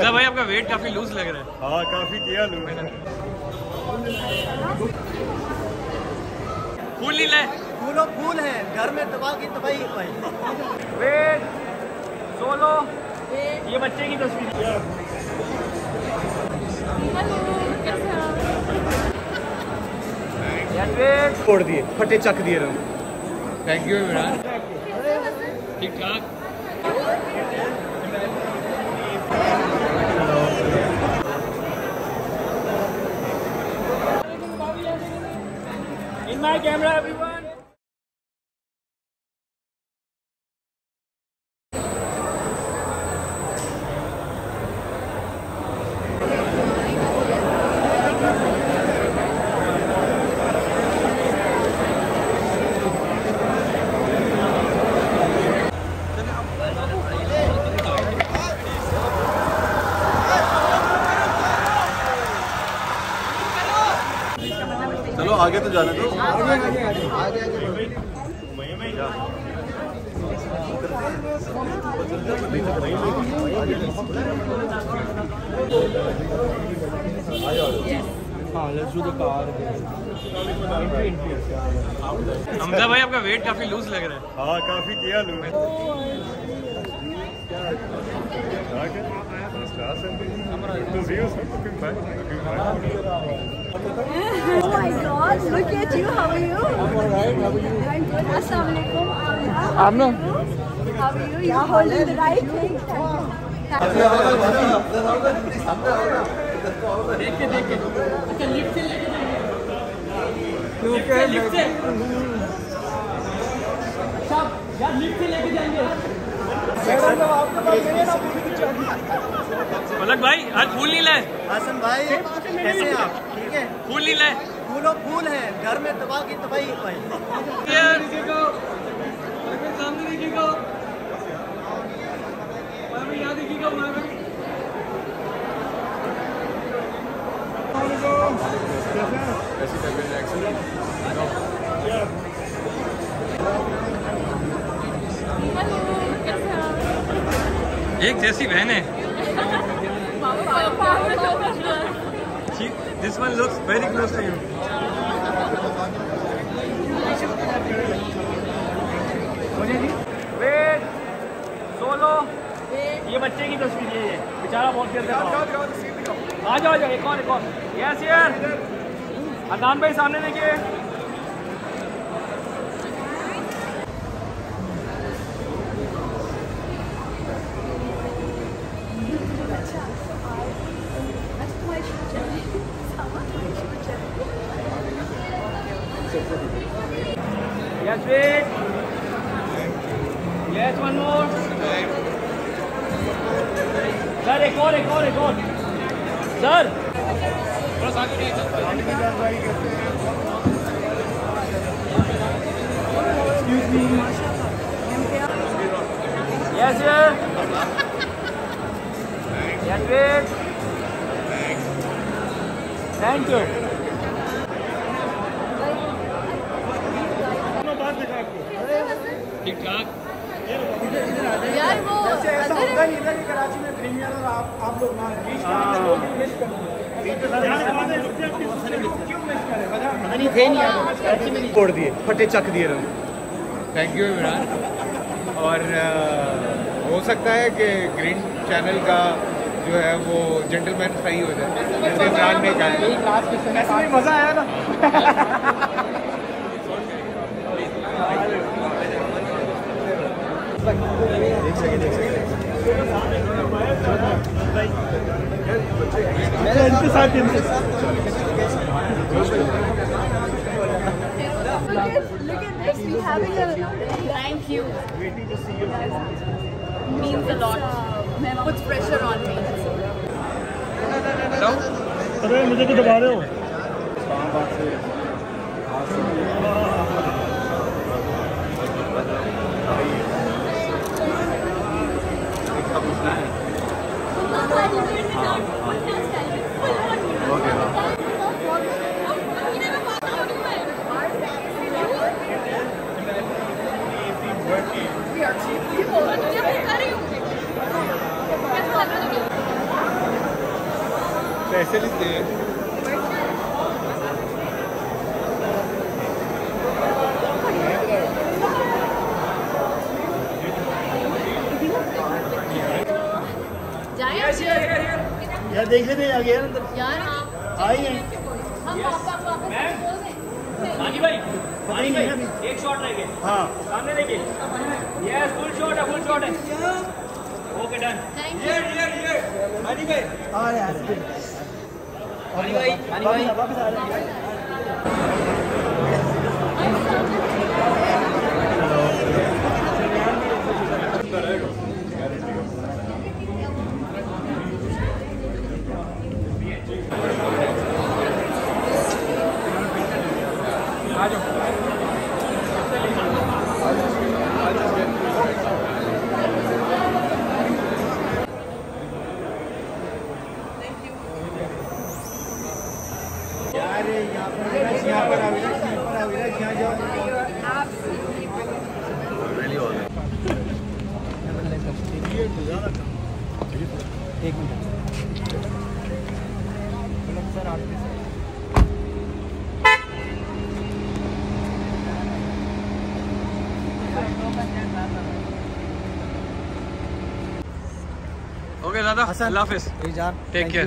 हमजा भाई आपका वेट काफी लूज लग रहा है। हाँ काफी किया लूज। फूल नहीं लाए? फूलो फूल है घर में दबा की तबाही भाई। वेट 16 ये बच्चे की तस्वीर। वेट छोड़ दिए फटे चक दिए रहा। Thank you Imran. ठीक ठाक। In my camera everyone. आगे तो जाने दो। हमजा भाई आपका वेट काफी लूज लग रहा है। हाँ काफी किया loose. Oh my God! Look at you. How are you? I'm alright. How are you? I'm good. Assalamualaikum. Amna. How are you? You are holding the right thing. देख के अच्छा लिफ्ट से लेके जाएंगे। लिफ्ट से सब यार लिफ्ट से लेके जाएंगे। पलक भाई आज फूल नहीं लाए? हसन भाई कैसे हैं आप? ठीक है। फूल नहीं लाए? फूलो फूल है घर में तबाह की तबाही भाई। सामने देखिएगा यहाँ देखिएगा वहाँ पे। एक जैसी बहन है। This one looks very close to you. Wait, solo. ये बच्चे की तस्वीर है ये। बेचारा बहुत देर से आ जाओ एक और। Yes यार। अदनान भाई सामने देखिए। Yes, wait. Yes, one more. Sir, एक और. Sir. बस आगे नहीं चलते। Yes, sir. Yes, wait. Thank you. ठीक ठाक यार वो ऐसा होता ही इधर कराची में प्रीमियर और आप लोग मिस करते छोड़ दिए फटे चक दिए रहो। Thank you Imran. और हो सकता है कि ग्रीन चैनल का जो है वो जेंटलमैन सही हो जाए जैसे इमरान ने कहा। मज़ा आया ना। Look at this. We having a thank you. Waiting to see your mom means a lot. Puts pressure on me. Hello. अरे मुझे तो दबा रहे हो। We are cheap people. पैसे भी दे यार, देख लेते हैं आगे यार। आई है हम पापा भाई नहीं नहीं, एक शॉट रह गए। हाँ सामने देखिए, यस फुल शॉट है, फुल शॉट है। Okay done. ये हनी भाई आ रहे हैं, हनी भाई वापस आ रहे हैं। आ जाओ एक मिनट सर, आप ओके दादा, अल्लाह हाफिज़, टेक केयर।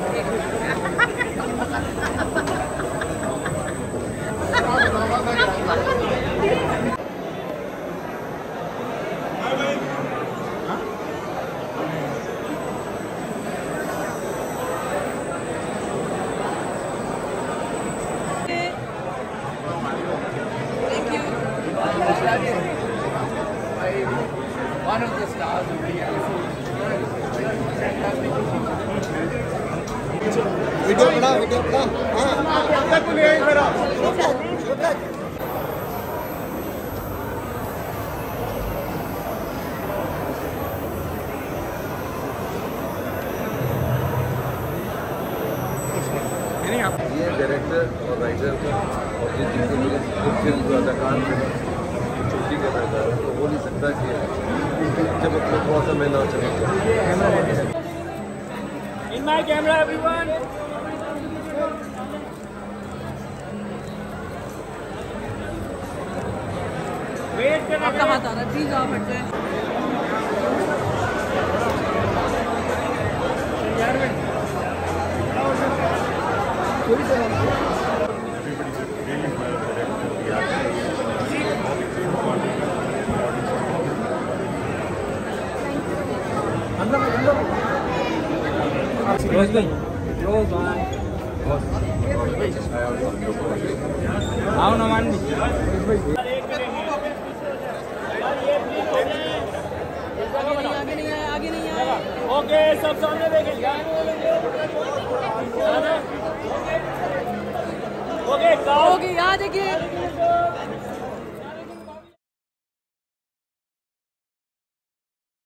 ये डायरेक्टर और राइटर का और जिस जिनको मुझे खुद फिल्म को अदाकार में छुट्टी करना चाह रहा है, तो बोल नहीं सकता कि जब मतलब थोड़ा सा मेला चलेगा। In my camera everyone, wait करना, आपका हाथ आ रहा है, प्लीज आप हट जाए। आओ ना मान ओके, सब सामने देखेंगे। ओके, आओगे यहाँ देखिए।